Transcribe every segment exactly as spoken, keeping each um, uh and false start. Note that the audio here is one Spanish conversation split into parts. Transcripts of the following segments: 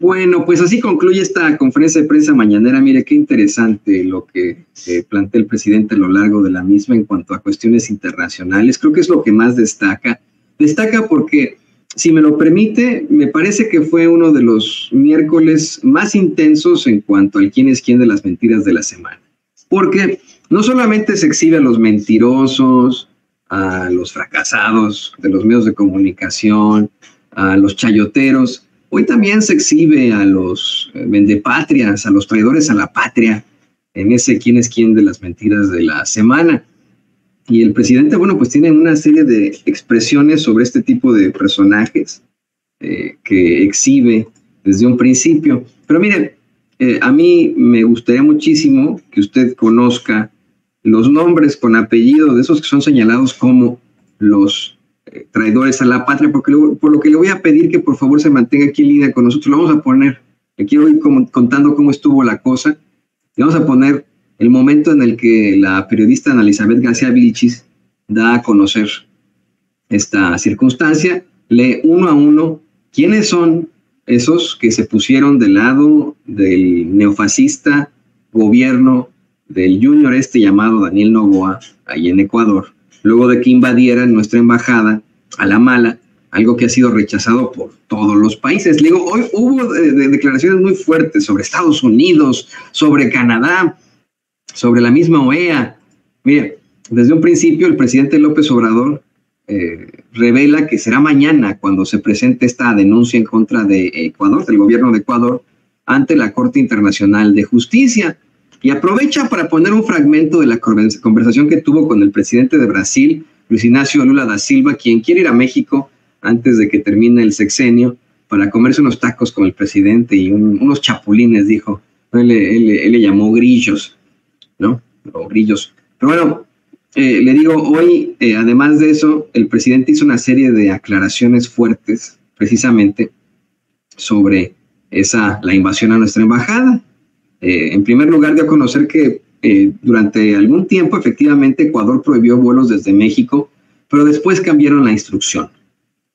Bueno, pues así concluye esta conferencia de prensa mañanera. Mire, qué interesante lo que eh, plantea el presidente a lo largo de la misma en cuanto a cuestiones internacionales. Creo que es lo que más destaca. Destaca porque, si me lo permite, me parece que fue uno de los miércoles más intensos en cuanto al quién es quién de las mentiras de la semana. Porque no solamente se exhibe a los mentirosos, a los fracasados de los medios de comunicación, a los chayoteros, hoy también se exhibe a los vendepatrias, a los traidores a la patria, en ese quién es quién de las mentiras de la semana. Y el presidente, bueno, pues tiene una serie de expresiones sobre este tipo de personajes eh, que exhibe desde un principio. Pero mire, eh, a mí me gustaría muchísimo que usted conozca los nombres con apellido de esos que son señalados como los eh, traidores a la patria, porque lo, por lo que le voy a pedir que por favor se mantenga aquí en línea con nosotros. Lo vamos a poner, le quiero ir como, contando cómo estuvo la cosa, le vamos a poner el momento en el que la periodista Ana Elizabeth García Vilchis da a conocer esta circunstancia, lee uno a uno quiénes son esos que se pusieron del lado del neofascista gobierno del junior este llamado Daniel Noboa, ahí en Ecuador, luego de que invadieran nuestra embajada a la mala, algo que ha sido rechazado por todos los países. Le digo, hoy hubo eh, declaraciones muy fuertes sobre Estados Unidos, sobre Canadá, sobre la misma O E A. Mire, desde un principio el presidente López Obrador eh, revela que será mañana cuando se presente esta denuncia en contra de Ecuador, del gobierno de Ecuador, ante la Corte Internacional de Justicia. Y aprovecha para poner un fragmento de la conversación que tuvo con el presidente de Brasil, Luiz Inácio Lula da Silva, quien quiere ir a México antes de que termine el sexenio para comerse unos tacos con el presidente y un, unos chapulines, dijo. Él, él, él le llamó grillos, ¿no? O grillos. Pero bueno, eh, le digo, hoy, eh, además de eso, el presidente hizo una serie de aclaraciones fuertes, precisamente, sobre esa, la invasión a nuestra embajada. Eh, en primer lugar, dio a conocer que eh, durante algún tiempo, efectivamente, Ecuador prohibió vuelos desde México, pero después cambiaron la instrucción.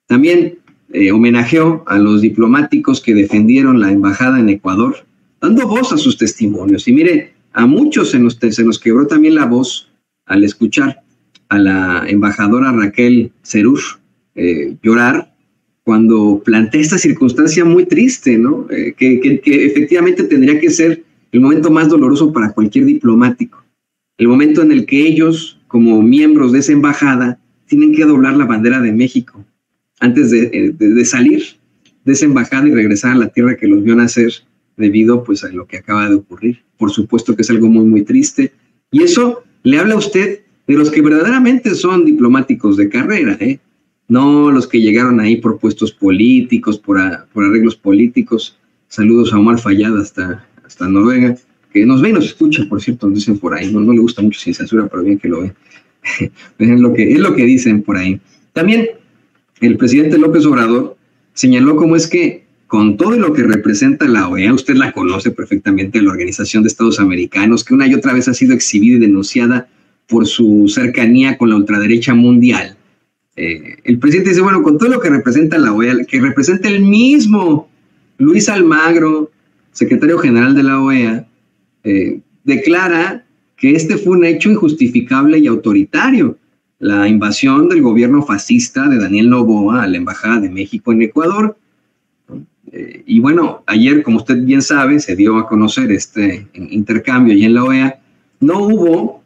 También eh, homenajeó a los diplomáticos que defendieron la embajada en Ecuador, dando voz a sus testimonios. Y mire, a muchos se nos, se nos quebró también la voz al escuchar a la embajadora Raquel Cerur eh, llorar cuando plantea esta circunstancia muy triste, ¿no? Eh, que, que, que efectivamente tendría que ser el momento más doloroso para cualquier diplomático. El momento en el que ellos, como miembros de esa embajada, tienen que doblar la bandera de México antes de, de, de salir de esa embajada y regresar a la tierra que los vio nacer, debido pues a lo que acaba de ocurrir. Por supuesto que es algo muy, muy triste. Y eso le habla a usted de los que verdaderamente son diplomáticos de carrera, ¿eh? No los que llegaron ahí por puestos políticos, por, a, por arreglos políticos. Saludos a Omar Fallada hasta, hasta Noruega, que nos ve y nos escucha, por cierto, nos dicen por ahí. No, no le gusta mucho Sin Censura, pero bien que lo ve. Es lo que, es lo que dicen por ahí. También el presidente López Obrador señaló cómo es que, con todo lo que representa la O E A, usted la conoce perfectamente, la Organización de Estados Americanos, que una y otra vez ha sido exhibida y denunciada por su cercanía con la ultraderecha mundial. Eh, el presidente dice, bueno, con todo lo que representa la O E A, que representa el mismo Luis Almagro, secretario general de la O E A, eh, declara que este fue un hecho injustificable y autoritario, la invasión del gobierno fascista de Daniel Noboa a la Embajada de México en Ecuador. Eh, y bueno, ayer, como usted bien sabe, se dio a conocer este intercambio y en la O E A no hubo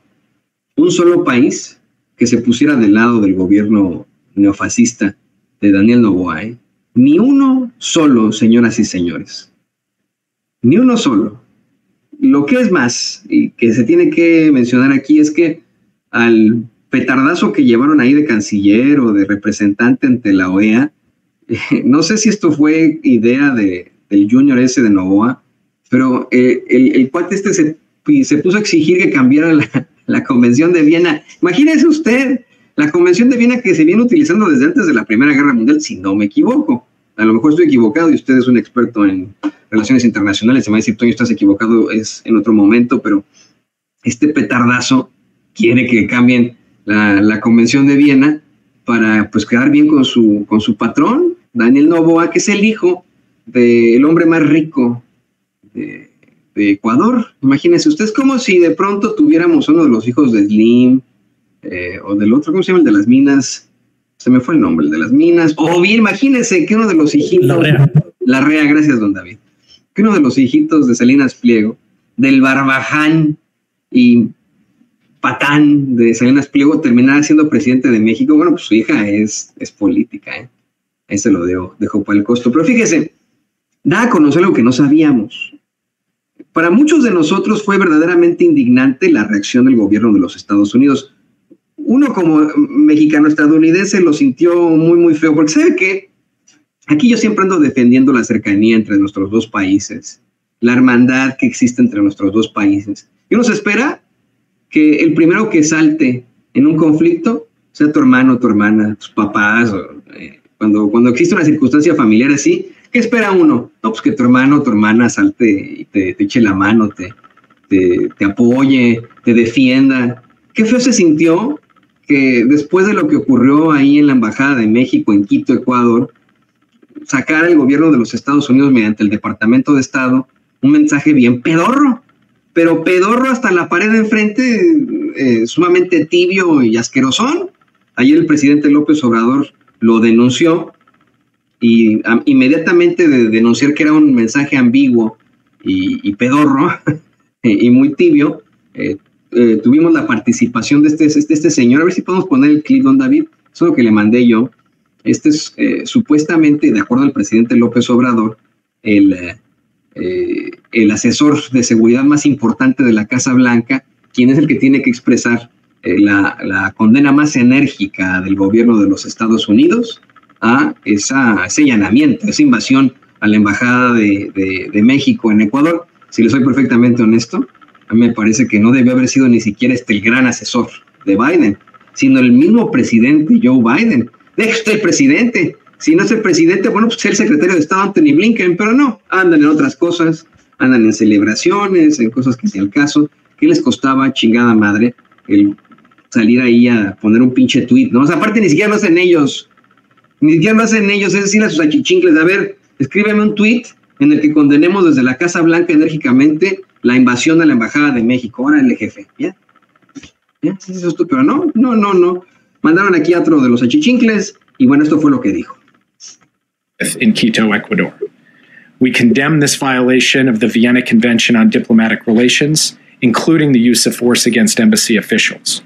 un solo país que se pusiera del lado del gobierno neofascista de Daniel Noboa, ¿eh? Ni uno solo, señoras y señores, ni uno solo. Lo que es más, y que se tiene que mencionar aquí, es que al petardazo que llevaron ahí de canciller o de representante ante la O E A, no sé si esto fue idea de, del junior ese de Noboa, pero eh, el, el cuate este se, se puso a exigir que cambiara la, la Convención de Viena. Imagínese usted, la Convención de Viena que se viene utilizando desde antes de la Primera Guerra Mundial, si no me equivoco. A lo mejor estoy equivocado y usted es un experto en relaciones internacionales. Se me va a decir, Toño, estás equivocado, es en otro momento, pero este petardazo quiere que cambien la, la Convención de Viena para pues quedar bien con su, con su patrón, Daniel Noboa, que es el hijo del hombre más rico de, de Ecuador. Imagínense, usted es como si de pronto tuviéramos uno de los hijos de Slim, eh, o del otro, ¿cómo se llama? El de las minas, se me fue el nombre, el de las minas, o bien, imagínense que uno de los hijitos... Larrea. Larrea, gracias, don David. Que uno de los hijitos de Salinas Pliego, del Barbaján y Patán de Salinas Pliego, terminara siendo presidente de México. Bueno, pues su hija es, es política, ¿eh? Ahí se lo dejo, dejo para el costo. Pero fíjese, da a conocer lo que no sabíamos. Para muchos de nosotros fue verdaderamente indignante la reacción del gobierno de los Estados Unidos. Uno como mexicano-estadounidense lo sintió muy, muy feo, porque ¿sabe qué? Aquí yo siempre ando defendiendo la cercanía entre nuestros dos países, la hermandad que existe entre nuestros dos países. Y uno se espera que el primero que salte en un conflicto sea tu hermano, tu hermana, tus papás, o, eh, cuando, cuando existe una circunstancia familiar así. ¿Qué espera uno? No, pues que tu hermano o tu hermana salte y te, te eche la mano, te, te, te apoye, te defienda. Qué feo se sintió que después de lo que ocurrió ahí en la Embajada de México, en Quito, Ecuador, sacara el gobierno de los Estados Unidos mediante el Departamento de Estado un mensaje bien pedorro, pero pedorro hasta la pared de enfrente, eh, sumamente tibio y asquerosón. Ayer el presidente López Obrador lo denunció. Y a, inmediatamente de denunciar que era un mensaje ambiguo y, y pedorro y, y muy tibio, eh, eh, tuvimos la participación de este, este, este señor. A ver si podemos poner el clip, don David. Eso es lo que le mandé yo. Este es eh, supuestamente, de acuerdo al presidente López Obrador, el, eh, el asesor de seguridad más importante de la Casa Blanca, quien es el que tiene que expresar eh, la, la condena más enérgica del gobierno de los Estados Unidos a esa, ese allanamiento, esa invasión a la Embajada de, de, de México en Ecuador. Si le soy perfectamente honesto, a mí me parece que no debió haber sido ni siquiera este el gran asesor de Biden, sino el mismo presidente Joe Biden. Deje usted el presidente. Si no es el presidente, bueno, pues es el secretario de Estado Anthony Blinken, pero no, andan en otras cosas, andan en celebraciones, en cosas que si al caso, ¿qué les costaba chingada madre el salir ahí a poner un pinche tuit, no? O sea, aparte ni siquiera lo hacen ellos. Ni siquiera lo hacen ellos, es decir, a sus achichincles, a ver, escríbeme un tuit en el que condenemos desde la Casa Blanca enérgicamente la invasión a la Embajada de México. Órale, jefe, ¿ya? ¿Ya? ¿Es eso tú? Pero no, no, no, no. Mandaron aquí a otro de los achichincles y bueno, esto fue lo que dijo. In Quito, Ecuador. We condemn this violation of the Vienna Convention on Diplomatic Relations, including the use of force against embassy officials.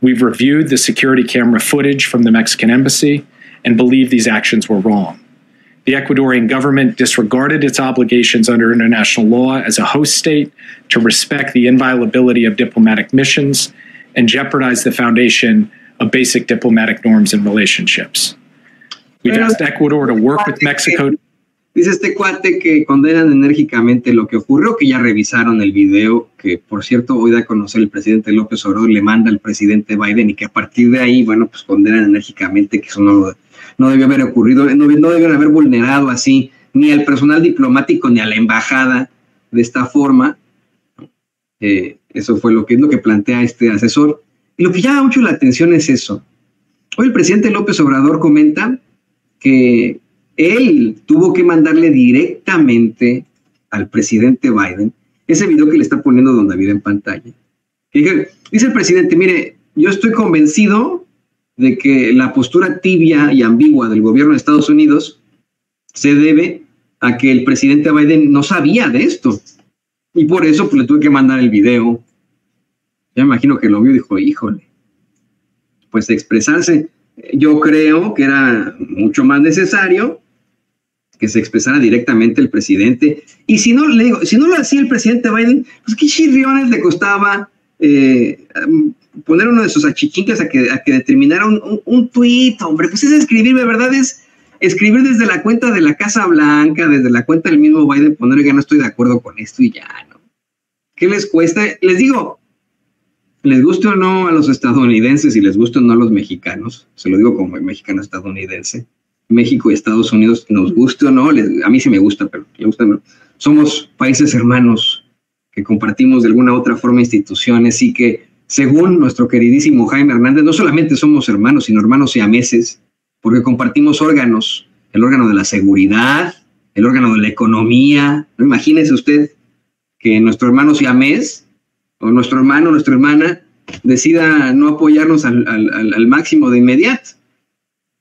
We've reviewed the security camera footage from the Mexican embassy and believe these actions were wrong. The Ecuadorian government disregarded its obligations under international law as a host state to respect the inviolability of diplomatic missions and jeopardized the foundation of basic diplomatic norms and relationships. We've Pero, asked Ecuador to work with Mexico. Que, dice este cuate que condenan enérgicamente lo que ocurrió, que ya revisaron el video, que por cierto hoy da a conocer el presidente López Obrador, le manda al presidente Biden y que a partir de ahí, bueno, pues condenan enérgicamente que eso no lo... No debió haber ocurrido, no, no debieron haber vulnerado así ni al personal diplomático ni a la embajada de esta forma. Eh, eso fue lo que es lo que plantea este asesor. Y lo que llama mucho la atención es eso. Hoy el presidente López Obrador comenta que él tuvo que mandarle directamente al presidente Biden ese video que le está poniendo don David en pantalla. Dice, dice el presidente, mire, yo estoy convencido de que la postura tibia y ambigua del gobierno de Estados Unidos se debe a que el presidente Biden no sabía de esto. Y por eso pues, le tuve que mandar el video. Ya me imagino que lo vio y dijo, híjole, pues expresarse. Yo creo que era mucho más necesario que se expresara directamente el presidente. Y si no, le digo, si no lo hacía el presidente Biden, pues qué chirriones le costaba... Eh, poner uno de sus achichincas a que, a que determinara un, un, un tuit, hombre, pues es escribir, de verdad es escribir desde la cuenta de la Casa Blanca, desde la cuenta del mismo Biden, poner que no estoy de acuerdo con esto y ya, ¿no? ¿Qué les cuesta? Les digo, les guste o no a los estadounidenses y les guste o no a los mexicanos, se lo digo como mexicano-estadounidense, México y Estados Unidos, nos guste o no, les, a mí sí me gusta, pero me gusta, no. Somos países hermanos que compartimos de alguna u otra forma instituciones y que según nuestro queridísimo Jaime Hernández, no solamente somos hermanos, sino hermanos siameses, porque compartimos órganos, el órgano de la seguridad, el órgano de la economía. ¿No? Imagínese usted que nuestro hermano siamés o nuestro hermano, nuestra hermana, decida no apoyarnos al, al, al máximo de inmediato.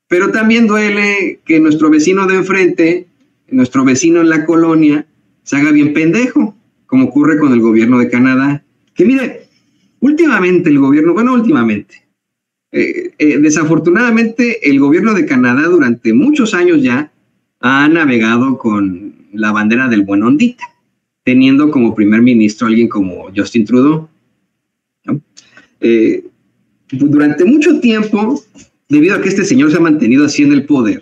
Pero también duele que nuestro vecino de enfrente, nuestro vecino en la colonia, se haga bien pendejo, como ocurre con el gobierno de Canadá. Que mire, últimamente el gobierno, bueno, últimamente, eh, eh, desafortunadamente el gobierno de Canadá durante muchos años ya ha navegado con la bandera del buen ondita, teniendo como primer ministro a alguien como Justin Trudeau. ¿No? Eh, durante mucho tiempo, debido a que este señor se ha mantenido así en el poder,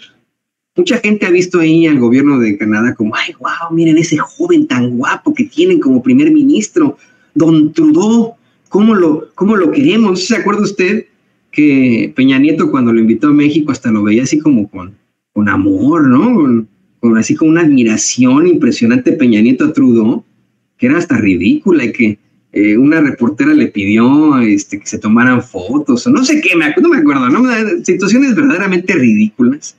mucha gente ha visto ahí al gobierno de Canadá como, ay, wow, miren ese joven tan guapo que tienen como primer ministro, don Trudeau, ¿cómo lo, cómo lo queremos? ¿No se acuerda usted que Peña Nieto, cuando lo invitó a México, hasta lo veía así como con, con amor, ¿no? Con, con así como una admiración impresionante Peña Nieto a Trudeau, que era hasta ridícula y que eh, una reportera le pidió este, que se tomaran fotos, o no sé qué, me, no me acuerdo, ¿no? Situaciones verdaderamente ridículas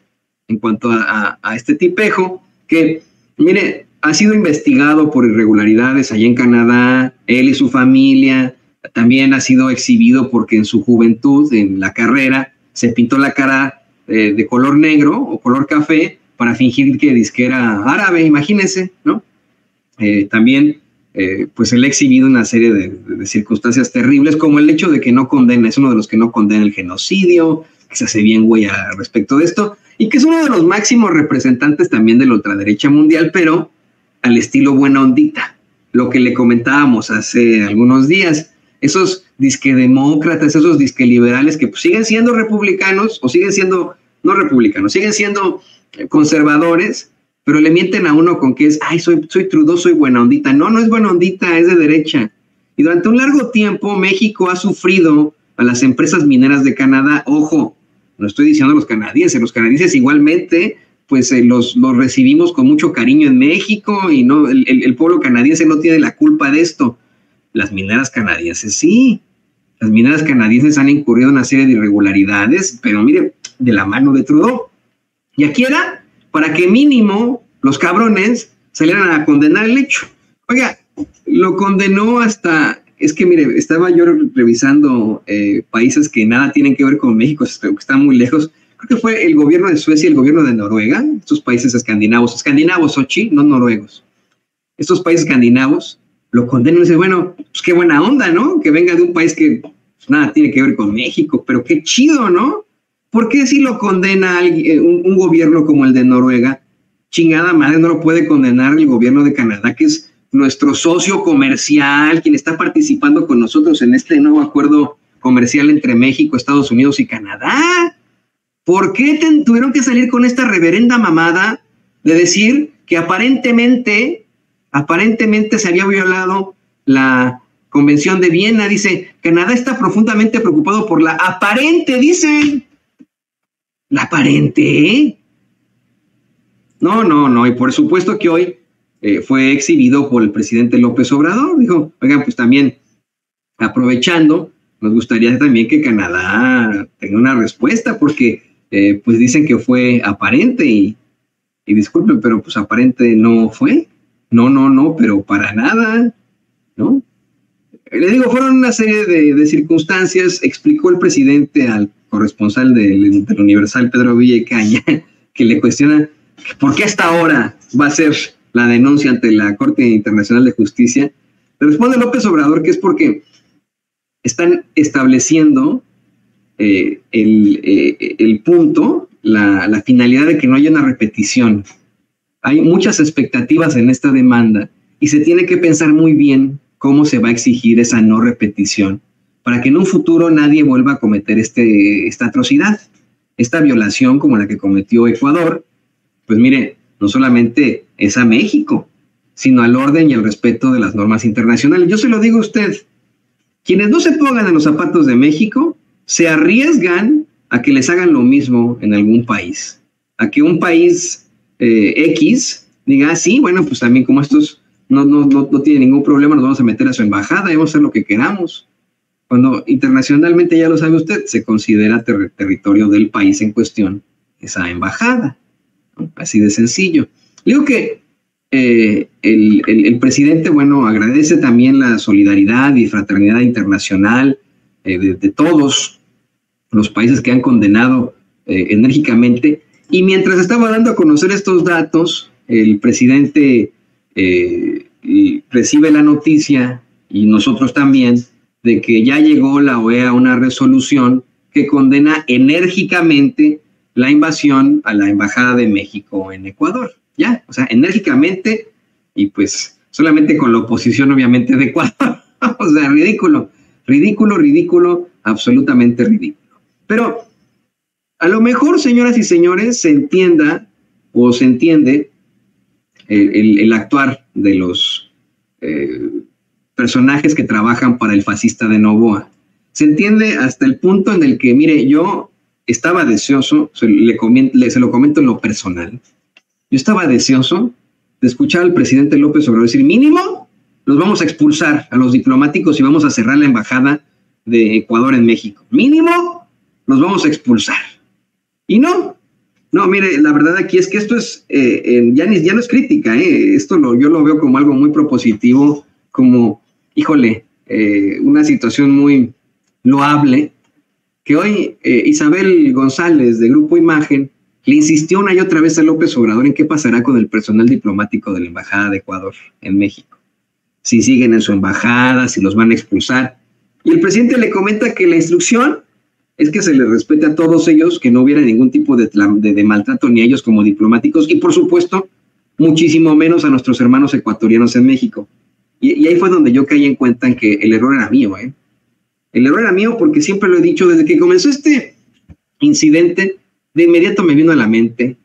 en cuanto a, a, a este tipejo, que, mire, ha sido investigado por irregularidades allá en Canadá, él y su familia, también ha sido exhibido porque en su juventud, en la carrera, se pintó la cara eh, de color negro o color café para fingir que dizque era árabe, imagínense, ¿no? Eh, también, eh, pues, él ha exhibido una serie de, de circunstancias terribles, como el hecho de que no condena, es uno de los que no condena el genocidio, que se hace bien güey al respecto de esto, y que es uno de los máximos representantes también de la ultraderecha mundial, pero al estilo buena ondita, lo que le comentábamos hace algunos días, esos disque demócratas, esos disque liberales que pues, siguen siendo republicanos, o siguen siendo, no republicanos, siguen siendo conservadores, pero le mienten a uno con que es, ay, soy, soy Trudeau, soy buena ondita. No, no es buena ondita, es de derecha. Y durante un largo tiempo México ha sufrido a las empresas mineras de Canadá, ojo, no estoy diciendo a los canadienses, los canadienses igualmente, pues eh, los, los recibimos con mucho cariño en México y no el, el pueblo canadiense no tiene la culpa de esto. Las mineras canadienses sí, las mineras canadienses han incurrido en una serie de irregularidades, pero mire, de la mano de Trudeau. Y aquí era para que mínimo los cabrones salieran a condenar el hecho. Oiga, lo condenó hasta... Es que, mire, estaba yo revisando eh, países que nada tienen que ver con México, que están muy lejos. Creo que fue el gobierno de Suecia y el gobierno de Noruega, estos países escandinavos, escandinavos, Sochi, no noruegos. Estos países escandinavos lo condenan y dicen, bueno, pues qué buena onda, ¿no? Que venga de un país que pues, nada tiene que ver con México, pero qué chido, ¿no? ¿Por qué si lo condena alguien, un, un gobierno como el de Noruega, chingada madre, no lo puede condenar el gobierno de Canadá, que es nuestro socio comercial, quien está participando con nosotros en este nuevo acuerdo comercial entre México, Estados Unidos y Canadá? ¿Por qué te, tuvieron que salir con esta reverenda mamada de decir que aparentemente, aparentemente se había violado la Convención de Viena? Dice, Canadá está profundamente preocupado por la aparente, dicen, la aparente. No, no, no, y por supuesto que hoy Eh, fue exhibido por el presidente López Obrador, dijo, oigan, pues también aprovechando, nos gustaría también que Canadá tenga una respuesta, porque eh, pues dicen que fue aparente, y, y disculpen, pero pues aparente no fue, no, no, no, pero para nada, ¿no? Le digo, fueron una serie de, de circunstancias, explicó el presidente al corresponsal del, del Universal, Pedro Villacaña, que le cuestiona, ¿por qué hasta ahora va a ser la denuncia ante la Corte Internacional de Justicia? Le responde López Obrador que es porque están estableciendo eh, el, eh, el punto, la, la finalidad de que no haya una repetición. Hay muchas expectativas en esta demanda y se tiene que pensar muy bien cómo se va a exigir esa no repetición para que en un futuro nadie vuelva a cometer este, esta atrocidad, esta violación como la que cometió Ecuador. Pues mire, no solamente es a México, sino al orden y al respeto de las normas internacionales. Yo se lo digo a usted, quienes no se pongan en los zapatos de México, se arriesgan a que les hagan lo mismo en algún país, a que un país eh, X diga, ah, sí, bueno, pues también como estos no, no, no, no tienen ningún problema, nos vamos a meter a su embajada y vamos a hacer lo que queramos. Cuando internacionalmente, ya lo sabe usted, se considera ter- territorio del país en cuestión esa embajada, ¿no? Así de sencillo. Digo que eh, el, el, el presidente, bueno, agradece también la solidaridad y fraternidad internacional eh, de, de todos los países que han condenado eh, enérgicamente. Y mientras estaba dando a conocer estos datos, el presidente eh, recibe la noticia, y nosotros también, de que ya llegó la O E A a una resolución que condena enérgicamente la invasión a la Embajada de México en Ecuador. Ya, o sea, enérgicamente, y pues solamente con la oposición obviamente de Ecuador. O sea, ridículo, ridículo, ridículo, absolutamente ridículo. Pero a lo mejor, señoras y señores, se entienda o se entiende el, el, el actuar de los eh, personajes que trabajan para el fascista de Noboa. Se entiende hasta el punto en el que, mire, yo estaba deseoso, se, le comien, le, se lo comento en lo personal, yo estaba deseoso de escuchar al presidente López Obrador decir, mínimo, los vamos a expulsar a los diplomáticos y vamos a cerrar la embajada de Ecuador en México. Mínimo, los vamos a expulsar. Y no, no, mire, la verdad aquí es que esto es, eh, eh, ya, ni, ya no es crítica, eh, esto lo, yo lo veo como algo muy propositivo, como, híjole, eh, una situación muy loable, que hoy eh, Isabel González, de Grupo Imagen, le insistió una y otra vez a López Obrador en qué pasará con el personal diplomático de la Embajada de Ecuador en México. Si siguen en su embajada, si los van a expulsar. Y el presidente le comenta que la instrucción es que se les respete a todos ellos, que no hubiera ningún tipo de, de, de maltrato ni a ellos como diplomáticos y, por supuesto, muchísimo menos a nuestros hermanos ecuatorianos en México. Y, y ahí fue donde yo caí en cuenta en que el error era mío, ¿eh? El error era mío porque siempre lo he dicho, desde que comenzó este incidente, de inmediato me vino a la mente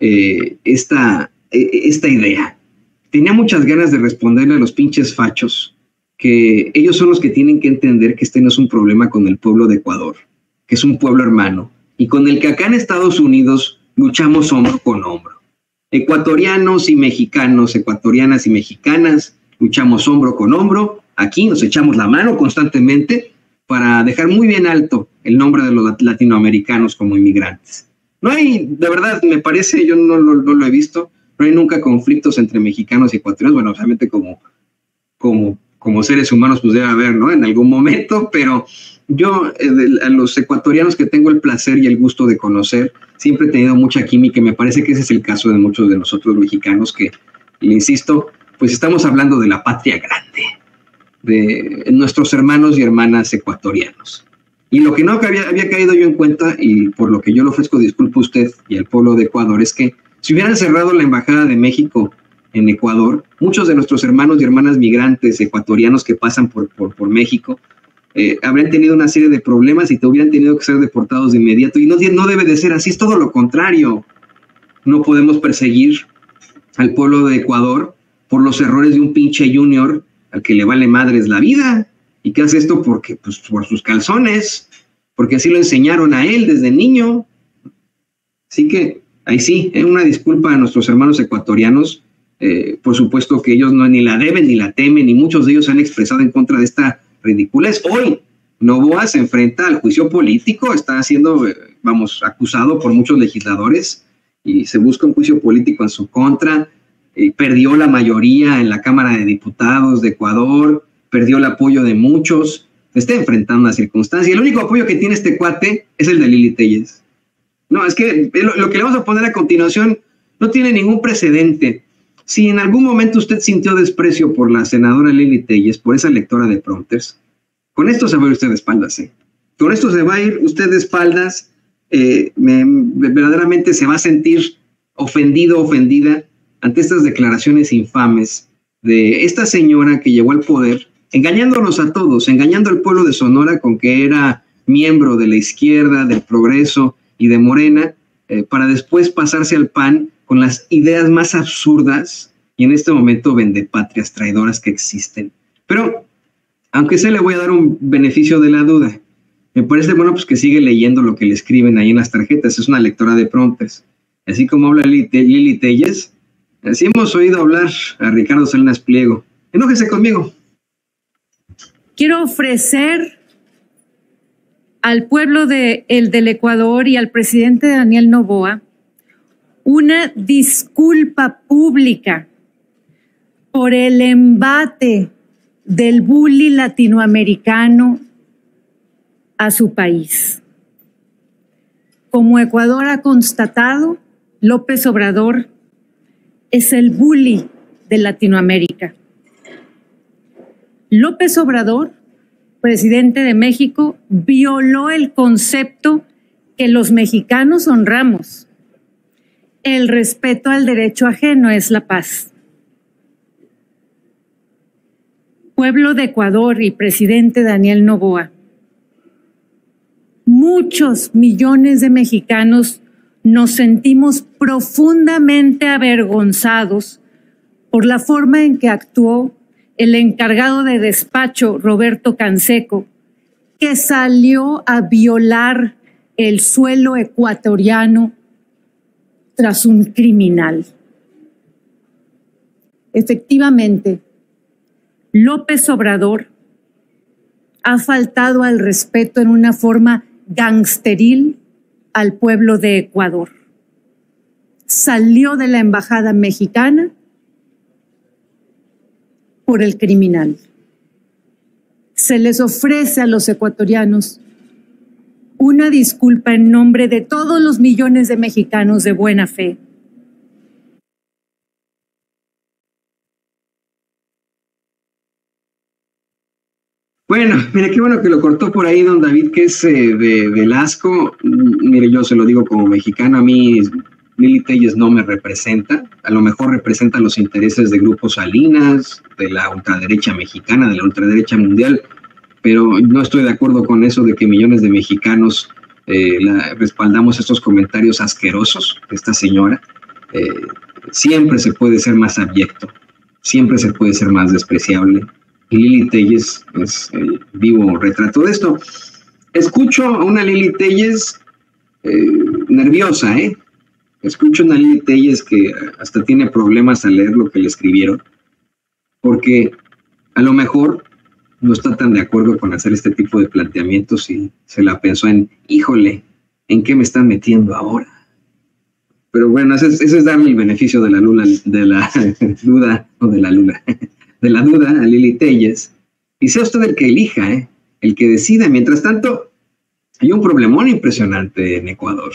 eh, esta, eh, esta idea. Tenía muchas ganas de responderle a los pinches fachos que ellos son los que tienen que entender que este no es un problema con el pueblo de Ecuador, que es un pueblo hermano, y con el que acá en Estados Unidos luchamos hombro con hombro. Ecuatorianos y mexicanos, ecuatorianas y mexicanas, luchamos hombro con hombro, aquí nos echamos la mano constantemente para dejar muy bien alto el nombre de los latinoamericanos como inmigrantes. No hay, de verdad, me parece, yo no, no, no lo he visto, no hay nunca conflictos entre mexicanos y ecuatorianos, bueno, obviamente como, como, como seres humanos pues debe haber, ¿no? En algún momento, pero... Yo, eh, de, a los ecuatorianos que tengo el placer y el gusto de conocer, siempre he tenido mucha química y me parece que ese es el caso de muchos de nosotros mexicanos que, le insisto, pues estamos hablando de la patria grande, de nuestros hermanos y hermanas ecuatorianos. Y lo que no había, había caído yo en cuenta, y por lo que yo le ofrezco disculpa a usted y al pueblo de Ecuador, es que si hubieran cerrado la Embajada de México en Ecuador, muchos de nuestros hermanos y hermanas migrantes ecuatorianos que pasan por, por, por México, Eh, habrían tenido una serie de problemas y te hubieran tenido que ser deportados de inmediato. Y no, no debe de ser así, es todo lo contrario. No podemos perseguir al pueblo de Ecuador por los errores de un pinche junior al que le vale madres la vida. ¿Y qué hace esto? Porque, pues, por sus calzones, porque así lo enseñaron a él desde niño. Así que, ahí sí, eh, una disculpa a nuestros hermanos ecuatorianos. Eh, por supuesto que ellos no, ni la deben ni la temen, y muchos de ellos se han expresado en contra de esta ridiculez. Hoy Noboa se enfrenta al juicio político, está siendo, vamos, acusado por muchos legisladores y se busca un juicio político en su contra. Eh, perdió la mayoría en la Cámara de Diputados de Ecuador, perdió el apoyo de muchos, está enfrentando una circunstancia. El único apoyo que tiene este cuate es el de Lilly Téllez. No, es que lo, lo que le vamos a poner a continuación no tiene ningún precedente. Si en algún momento usted sintió desprecio por la senadora Lilly Téllez, por esa lectora de prompters, con esto se va a ir usted de espaldas, ¿eh? Con esto se va a ir usted de espaldas, eh, me, verdaderamente se va a sentir ofendido, ofendida, ante estas declaraciones infames de esta señora que llegó al poder, engañándonos a todos, engañando al pueblo de Sonora con que era miembro de la izquierda, del Progreso y de Morena, eh, para después pasarse al P A N, con las ideas más absurdas y en este momento vendepatrias traidoras que existen. Pero, aunque se le voy a dar un beneficio de la duda, me parece bueno pues que sigue leyendo lo que le escriben ahí en las tarjetas, es una lectora de prompters. Así como habla Lilly Téllez, así hemos oído hablar a Ricardo Salinas Pliego. Enójese conmigo. Quiero ofrecer al pueblo de, el del Ecuador y al presidente Daniel Noboa una disculpa pública por el embate del bully latinoamericano a su país. Como Ecuador ha constatado, López Obrador es el bully de Latinoamérica. López Obrador, presidente de México, violó el concepto que los mexicanos honramos. El respeto al derecho ajeno es la paz. Pueblo de Ecuador y presidente Daniel Noboa, muchos millones de mexicanos nos sentimos profundamente avergonzados por la forma en que actuó el encargado de despacho, Roberto Canseco, que salió a violar el suelo ecuatoriano tras un criminal. Efectivamente, López Obrador ha faltado al respeto en una forma gangsteril al pueblo de Ecuador. Salió de la embajada mexicana por el criminal. Se les ofrece a los ecuatorianos una disculpa en nombre de todos los millones de mexicanos de buena fe. Bueno, mire, qué bueno que lo cortó por ahí don David, que es eh, de Velasco. Mire, yo se lo digo como mexicano, a mí Lilly Téllez no me representa. A lo mejor representa los intereses de grupos Salinas, de la ultraderecha mexicana, de la ultraderecha mundial, pero no estoy de acuerdo con eso de que millones de mexicanos eh, la, respaldamos estos comentarios asquerosos de esta señora. Eh, siempre se puede ser más abyecto, siempre se puede ser más despreciable. Y Lilly Téllez es el vivo retrato de esto. Escucho a una Lilly Téllez eh, nerviosa, ¿eh? Escucho a una Lilly Téllez que hasta tiene problemas al leer lo que le escribieron, porque a lo mejor no está tan de acuerdo con hacer este tipo de planteamientos y se la pensó en, híjole, ¿en qué me están metiendo ahora? Pero bueno, ese es, ese es darme el beneficio de la luna, de la duda, o de la luna. de la duda a Lilly Téllez, y sea usted el que elija, ¿eh? El que decida. Mientras tanto, hay un problemón impresionante en Ecuador.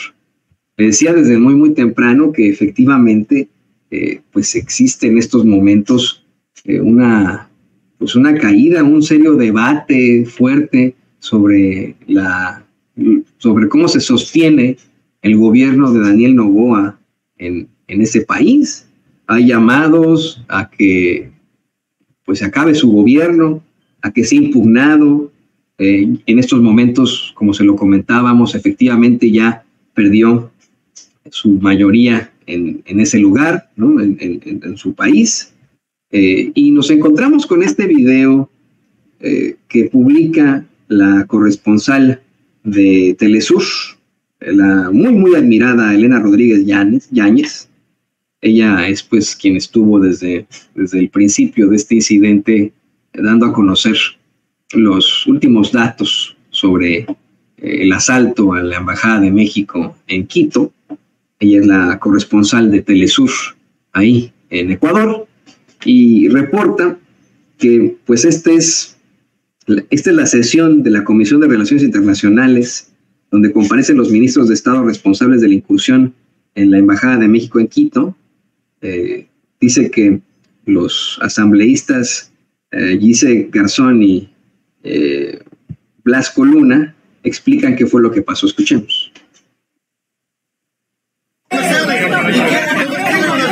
Le decía desde muy, muy temprano que efectivamente eh, pues existe en estos momentos eh, una, pues una caída, un serio debate fuerte sobre, la, sobre cómo se sostiene el gobierno de Daniel Noboa en, en ese país. Hay llamados a que pues se acabe su gobierno, a que sea impugnado. Eh, en estos momentos, como se lo comentábamos, efectivamente ya perdió su mayoría en, en ese lugar, ¿no? en, en, en su país. Eh, y nos encontramos con este video eh, que publica la corresponsal de Telesur, la muy, muy admirada Elena Rodríguez Yáñez. Ella es pues quien estuvo desde, desde el principio de este incidente dando a conocer los últimos datos sobre eh, el asalto a la Embajada de México en Quito. Ella es la corresponsal de Telesur ahí en Ecuador y reporta que pues este es, esta es la sesión de la Comisión de Relaciones Internacionales donde comparecen los ministros de Estado responsables de la incursión en la Embajada de México en Quito. Eh, dice que los asambleístas eh, Gise Garzón y eh, Blas Coluna explican qué fue lo que pasó. Escuchemos. La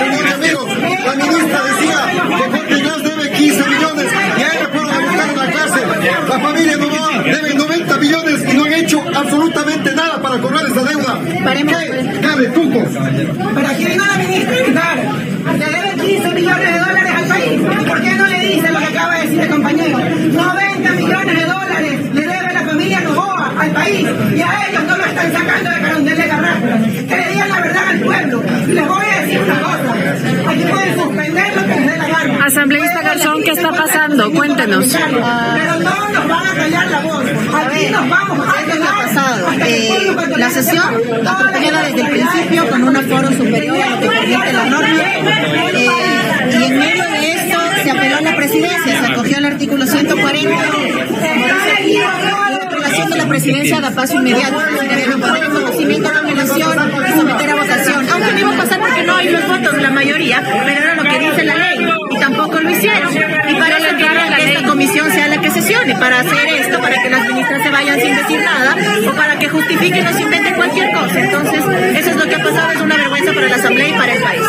ministra decía que Jorge Glass debe quince millones y a ella fueron a buscar en la cárcel. La familia Noboa debe noventa millones y no han hecho absolutamente nada para cobrar esa deuda. ¿Qué cabe, Tuco? ¿Para qué vino la ministra? Le debe quince millones de dólares al país. ¿Por qué no le dice lo que acaba de decir el compañero? noventa millones de dólares le debe la familia Noboa al país y a ellos no lo están sacando de Carondel de Carrasco. Que le digan la verdad al pueblo. Y les voy a decir una cosa. Aquí pueden suspenderlo con de la gana. Asambleísta Garzón, ¿qué está pasando? Cuéntenos. Pero no nos van a callar la voz. Aquí nos vamos a callar. Eh, La sesión acompañada desde el principio con un aforo superior a lo que permite la norma, eh, y en medio de eso se apeló a la presidencia, se acogió el artículo ciento cuarenta, de la presidencia da paso inmediato, deben poner en conocimiento la nominación y someter a votación, aunque no iba a pasar porque no hay los votos la mayoría, pero era lo que dice la ley y tampoco lo hicieron, y para eso quieren que esta comisión sea la que sesione para hacer esto, para que las ministras se vayan sin decir nada o para que justifiquen o se inventen cualquier cosa. Entonces eso es lo que ha pasado, es una vergüenza para la asamblea y para el país.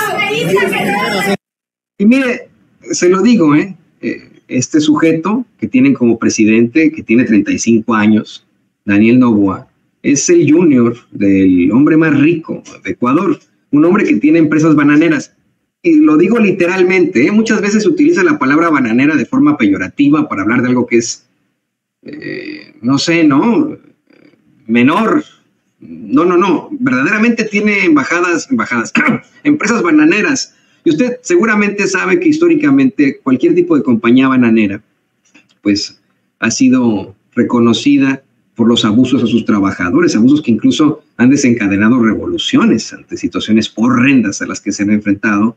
Y mire, se lo digo, ¿eh? eh Este sujeto que tienen como presidente, que tiene treinta y cinco años, Daniel Noboa, es el junior del hombre más rico de Ecuador, un hombre que tiene empresas bananeras. Y lo digo literalmente, ¿eh? Muchas veces se utiliza la palabra bananera de forma peyorativa para hablar de algo que es, eh, no sé, ¿no? Menor. No, no, no. Verdaderamente tiene embajadas, embajadas, empresas bananeras. Y usted seguramente sabe que históricamente cualquier tipo de compañía bananera pues ha sido reconocida por los abusos a sus trabajadores, abusos que incluso han desencadenado revoluciones ante situaciones horrendas a las que se han enfrentado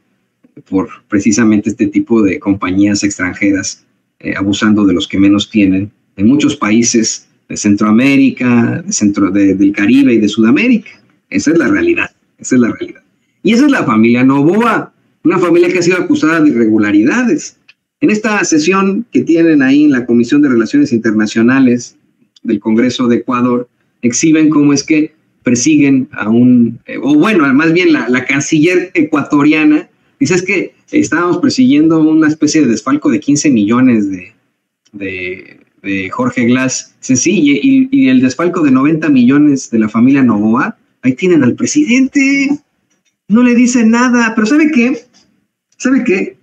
por precisamente este tipo de compañías extranjeras eh, abusando de los que menos tienen en muchos países de Centroamérica, de centro, de, del Caribe y de Sudamérica. Esa es la realidad, esa es la realidad. Y esa es la familia Noboa. Una familia que ha sido acusada de irregularidades. En esta sesión que tienen ahí en la Comisión de Relaciones Internacionales del Congreso de Ecuador, exhiben cómo es que persiguen a un, eh, o bueno, más bien la, la canciller ecuatoriana, dice es que estábamos persiguiendo una especie de desfalco de quince millones de, de, de Jorge Glass. Dice, sí, y, y el desfalco de noventa millones de la familia Noboa, ahí tienen al presidente, no le dicen nada, pero ¿sabe qué? ¿Sabe qué?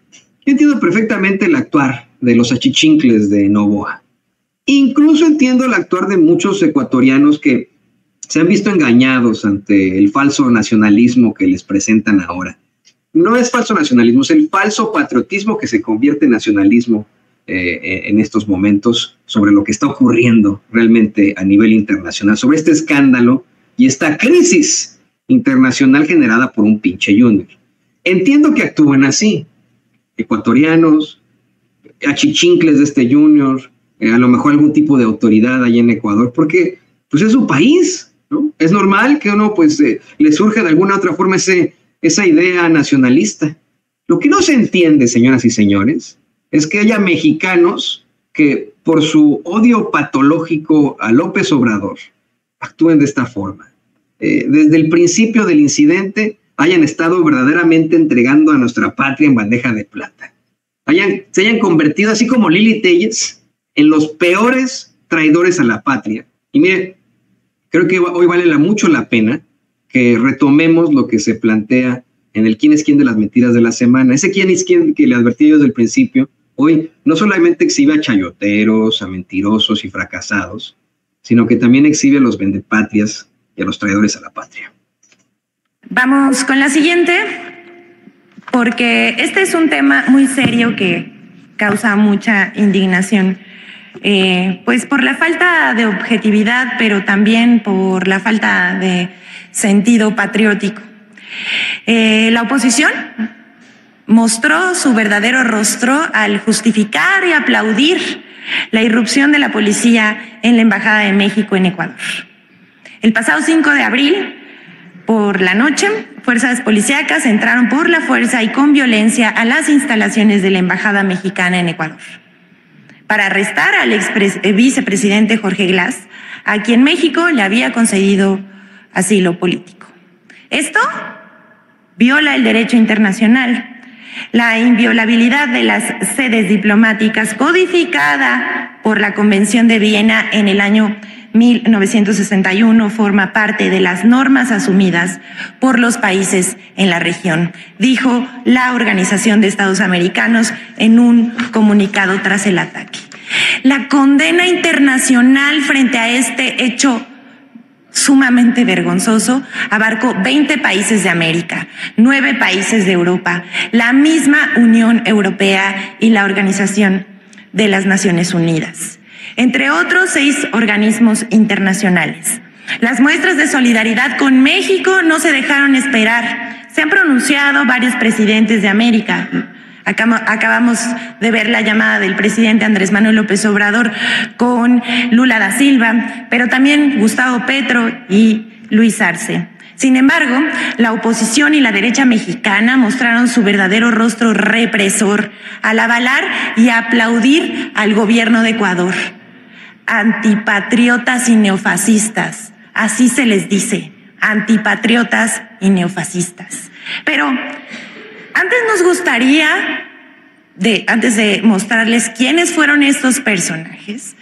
Yo entiendo perfectamente el actuar de los achichincles de Noboa. Incluso entiendo el actuar de muchos ecuatorianos que se han visto engañados ante el falso nacionalismo que les presentan ahora. No es falso nacionalismo, es el falso patriotismo que se convierte en nacionalismo eh, en estos momentos sobre lo que está ocurriendo realmente a nivel internacional, sobre este escándalo y esta crisis internacional generada por un pinche junior. Entiendo que actúen así, ecuatorianos, achichincles de este junior, eh, a lo mejor algún tipo de autoridad allá en Ecuador, porque pues es su país, ¿no? Es normal que uno pues eh, le surja de alguna otra forma ese, esa idea nacionalista. Lo que no se entiende, señoras y señores, es que haya mexicanos que por su odio patológico a López Obrador actúen de esta forma. Eh, desde el principio del incidente hayan estado verdaderamente entregando a nuestra patria en bandeja de plata. Hayan, se hayan convertido, así como Lilly Téllez, en los peores traidores a la patria. Y mire, creo que hoy vale la, mucho la pena que retomemos lo que se plantea en el quién es quién de las mentiras de la semana. Ese quién es quién que le advertí yo desde el principio, hoy no solamente exhibe a chayoteros, a mentirosos y fracasados, sino que también exhibe a los vendepatrias y a los traidores a la patria. Vamos con la siguiente, porque este es un tema muy serio que causa mucha indignación, eh, pues por la falta de objetividad, pero también por la falta de sentido patriótico. Eh, la oposición mostró su verdadero rostro al justificar y aplaudir la irrupción de la policía en la Embajada de México en Ecuador. El pasado cinco de abril, por la noche, fuerzas policíacas entraron por la fuerza y con violencia a las instalaciones de la Embajada Mexicana en Ecuador para arrestar al ex vicepresidente Jorge Glass, a quien México le había concedido asilo político. Esto viola el derecho internacional, la inviolabilidad de las sedes diplomáticas codificada por la Convención de Viena en el año mil novecientos sesenta y uno forma parte de las normas asumidas por los países en la región, dijo la Organización de Estados Americanos en un comunicado tras el ataque. La condena internacional frente a este hecho sumamente vergonzoso abarcó veinte países de América, nueve países de Europa, la misma Unión Europea y la Organización de las Naciones Unidas, entre otros seis organismos internacionales. Las muestras de solidaridad con México no se dejaron esperar. Se han pronunciado varios presidentes de América. Acabamos de ver la llamada del presidente Andrés Manuel López Obrador con Lula da Silva, pero también Gustavo Petro y Luis Arce. Sin embargo, la oposición y la derecha mexicana mostraron su verdadero rostro represor al avalar y aplaudir al gobierno de Ecuador. Antipatriotas y neofascistas, así se les dice, antipatriotas y neofascistas. Pero antes nos gustaría, de, antes de mostrarles quiénes fueron estos personajes,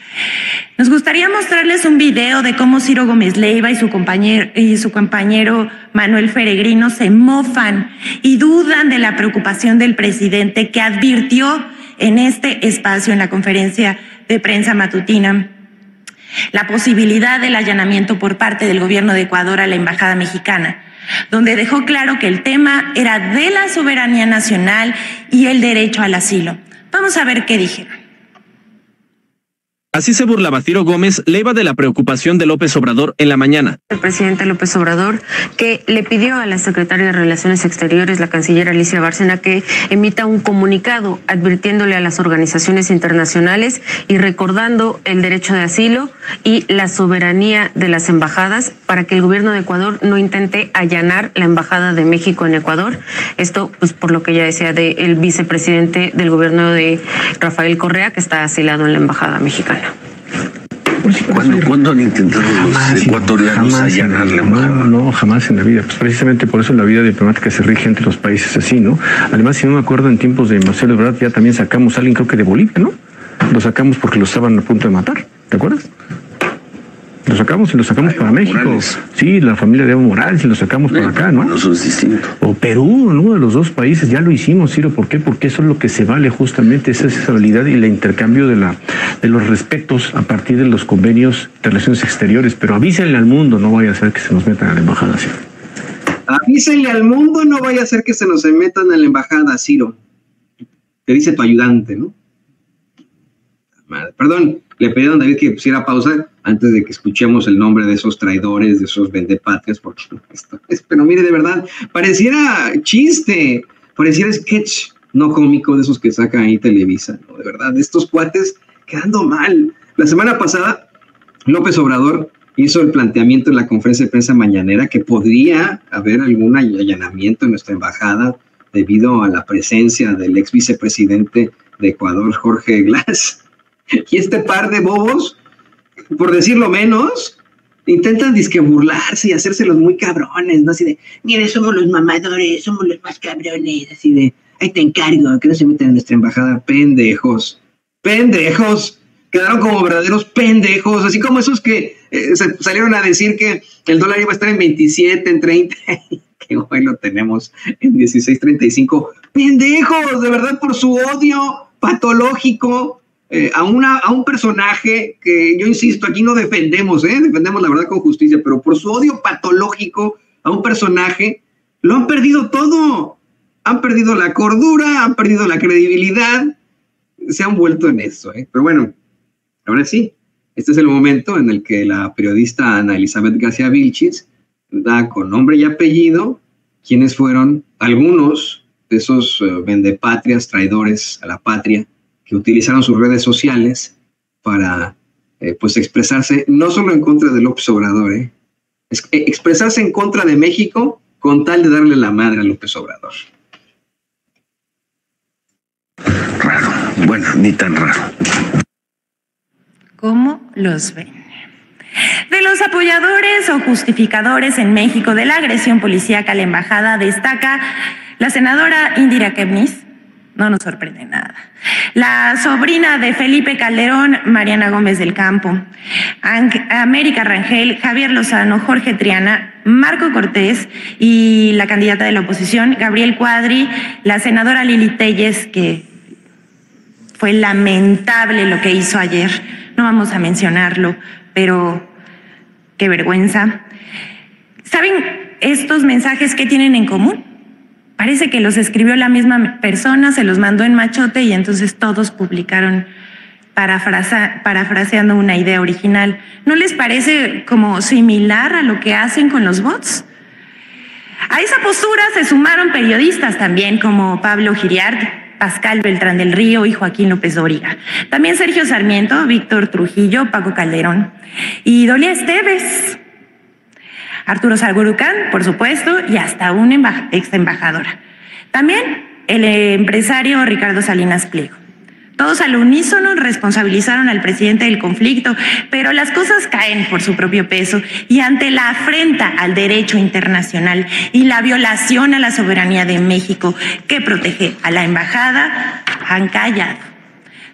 nos gustaría mostrarles un video de cómo Ciro Gómez Leyva y su compañero, y su compañero Manuel Peregrino se mofan y dudan de la preocupación del presidente que advirtió en este espacio, en la conferencia de prensa matutina, la posibilidad del allanamiento por parte del gobierno de Ecuador a la embajada mexicana, donde dejó claro que el tema era de la soberanía nacional y el derecho al asilo. Vamos a ver qué dijeron. Así se burlaba Ciro Gómez Leyva de la preocupación de López Obrador en la mañana. El presidente López Obrador, que le pidió a la secretaria de Relaciones Exteriores, la canciller Alicia Bárcena, que emita un comunicado advirtiéndole a las organizaciones internacionales y recordando el derecho de asilo y la soberanía de las embajadas para que el gobierno de Ecuador no intente allanar la embajada de México en Ecuador. Esto, pues, por lo que ya decía del vicepresidente del gobierno de Rafael Correa, que está asilado en la embajada mexicana. ¿Cuándo, ¿Cuándo han intentado los ecuatorianos allanar la embajada? No, no, jamás en la vida. Pues precisamente por eso la vida diplomática se rige entre los países así, ¿no? Además, si no me acuerdo, en tiempos de Marcelo Ebrard ya también sacamos a alguien, creo que de Bolivia, ¿no? Lo sacamos porque lo estaban a punto de matar, ¿te acuerdas? Lo sacamos y lo sacamos Ay, para México. Morales. Sí, la familia de Evo Morales y lo sacamos no, para acá, ¿no? Eso es distinto. O Perú, en uno de los dos países, ya lo hicimos, Ciro. ¿Por qué? Porque eso es lo que se vale justamente, esa estabilidad y el intercambio de la de los respetos a partir de los convenios de relaciones exteriores. Pero avísenle al mundo, no vaya a ser que se nos metan a la embajada, Ciro. Avísenle al mundo, no vaya a ser que se nos metan a la embajada, Ciro. Te dice tu ayudante, ¿no? Madre. Perdón, le pidieron a David que pusiera pausa antes de que escuchemos el nombre de esos traidores, de esos vendepatrias, porque esto es, pero mire, de verdad, pareciera chiste, pareciera sketch no cómico de esos que saca ahí Televisa, ¿no? De verdad, de estos cuates quedando mal. La semana pasada, López Obrador hizo el planteamiento en la conferencia de prensa mañanera que podría haber algún allanamiento en nuestra embajada debido a la presencia del ex vicepresidente de Ecuador, Jorge Glass. Y este par de bobos, por decirlo menos, intentan disque burlarse y hacérselos muy cabrones, ¿no? Así de, mire, somos los mamadores, somos los más cabrones, así de, ahí te encargo, que no se metan en nuestra embajada, pendejos, pendejos, quedaron como verdaderos pendejos, así como esos que eh, se salieron a decir que el dólar iba a estar en veintisiete, en treinta, que hoy lo tenemos en dieciséis treinta y cinco, pendejos, de verdad, por su odio patológico, Eh, a, una, a un personaje que, yo insisto, aquí no defendemos, ¿eh? defendemos la verdad con justicia, pero por su odio patológico a un personaje, lo han perdido todo. Han perdido la cordura, han perdido la credibilidad, se han vuelto en eso, ¿eh? Pero bueno, ahora sí, este es el momento en el que la periodista Ana Elizabeth García Vilchis da con nombre y apellido quienes fueron algunos de esos eh, vendepatrias, traidores a la patria, que utilizaron sus redes sociales para eh, pues expresarse no solo en contra del López Obrador, ¿eh? es, eh, expresarse en contra de México con tal de darle la madre a López Obrador. Raro, bueno, ni tan raro. ¿Cómo los ven? De los apoyadores o justificadores en México de la agresión policíaca a la embajada destaca la senadora Indira Kempis. No nos sorprende nada. La sobrina de Felipe Calderón, Mariana Gómez del Campo, América Rangel, Javier Lozano, Jorge Triana, Marco Cortés y la candidata de la oposición, Gabriel Cuadri, la senadora Lilly Téllez, que fue lamentable lo que hizo ayer. No vamos a mencionarlo, pero qué vergüenza. ¿Saben estos mensajes qué tienen en común? Parece que los escribió la misma persona, se los mandó en machote y entonces todos publicaron parafrasa, parafraseando una idea original. ¿No les parece como similar a lo que hacen con los bots? A esa postura se sumaron periodistas también como Pablo Giriart, Pascal Beltrán del Río y Joaquín López Dóriga. También Sergio Sarmiento, Víctor Trujillo, Paco Calderón y Dolía Esteves, Arturo Sagurucán, por supuesto, y hasta una embaja, ex embajadora. También el empresario Ricardo Salinas Pliego. Todos al unísono responsabilizaron al presidente del conflicto, pero las cosas caen por su propio peso y ante la afrenta al derecho internacional y la violación a la soberanía de México que protege a la embajada, han callado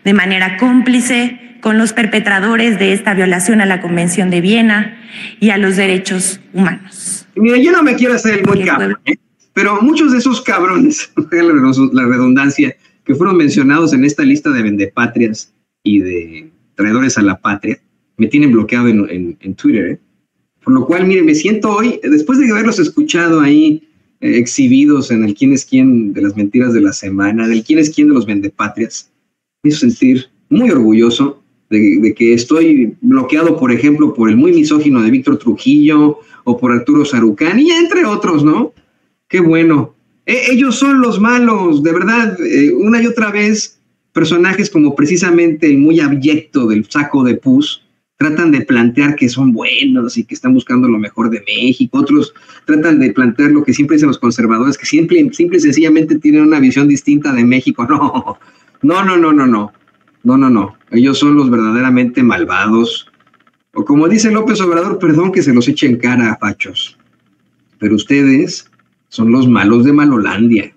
de manera cómplice con los perpetradores de esta violación a la Convención de Viena y a los derechos humanos. Mira, yo no me quiero hacer el buen cabrón, ¿eh? Pero muchos de esos cabrones, la redundancia, que fueron mencionados en esta lista de vendepatrias y de traidores a la patria, me tienen bloqueado en, en, en Twitter, ¿eh? Por lo cual, miren, me siento hoy, después de haberlos escuchado ahí, eh, exhibidos en el quién es quién de las mentiras de la semana, del quién es quién de los vendepatrias, me hizo sentir muy orgulloso de, de que estoy bloqueado, por ejemplo, por el muy misógino de Víctor Trujillo o por Arturo Sarucán, y entre otros, ¿no? Qué bueno. Ellos son los malos, de verdad, eh, una y otra vez, personajes como precisamente el muy abyecto del saco de pus, tratan de plantear que son buenos y que están buscando lo mejor de México. Otros tratan de plantear lo que siempre dicen los conservadores, que siempre, simple y sencillamente tienen una visión distinta de México. No, no, no, no, no, no, no, no, no. Ellos son los verdaderamente malvados. O como dice López Obrador, perdón que se los eche en cara a fachos, pero ustedes son los malos de Malolandia.